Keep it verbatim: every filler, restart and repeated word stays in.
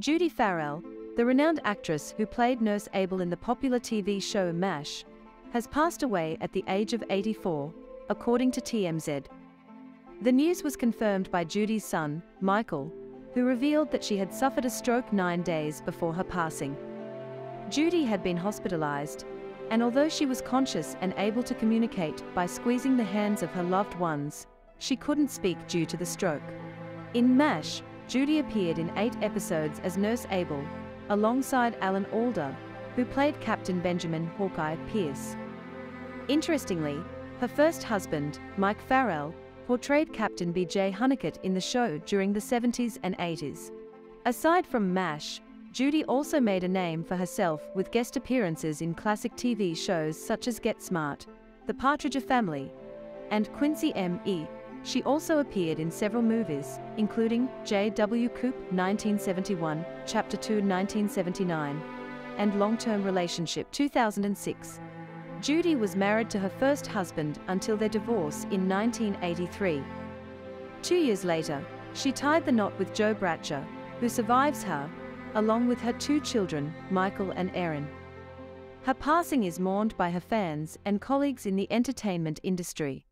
Judy Farrell, the renowned actress who played Nurse Abel in the popular T V show M A S H, has passed away at the age of eighty-four, according to T M Z. The news was confirmed by Judy's son, Michael, who revealed that she had suffered a stroke nine days before her passing. Judy had been hospitalized, and although she was conscious and able to communicate by squeezing the hands of her loved ones, she couldn't speak due to the stroke. In M A S H, Judy appeared in eight episodes as Nurse Abel, alongside Alan Alda, who played Captain Benjamin Hawkeye Pierce. Interestingly, her first husband, Mike Farrell, portrayed Captain B J Hunnicutt in the show during the seventies and eighties. Aside from M A S H, Judy also made a name for herself with guest appearances in classic T V shows such as Get Smart, The Partridge Family, and Quincy M E She also appeared in several movies, including J W Coop nineteen seventy-one, Chapter two nineteen seventy-nine, and Long Term Relationship two thousand six. Judy was married to her first husband until their divorce in nineteen eighty-three. Two years later, she tied the knot with Joe Bratcher, who survives her, along with her two children, Michael and Aaron. Her passing is mourned by her fans and colleagues in the entertainment industry.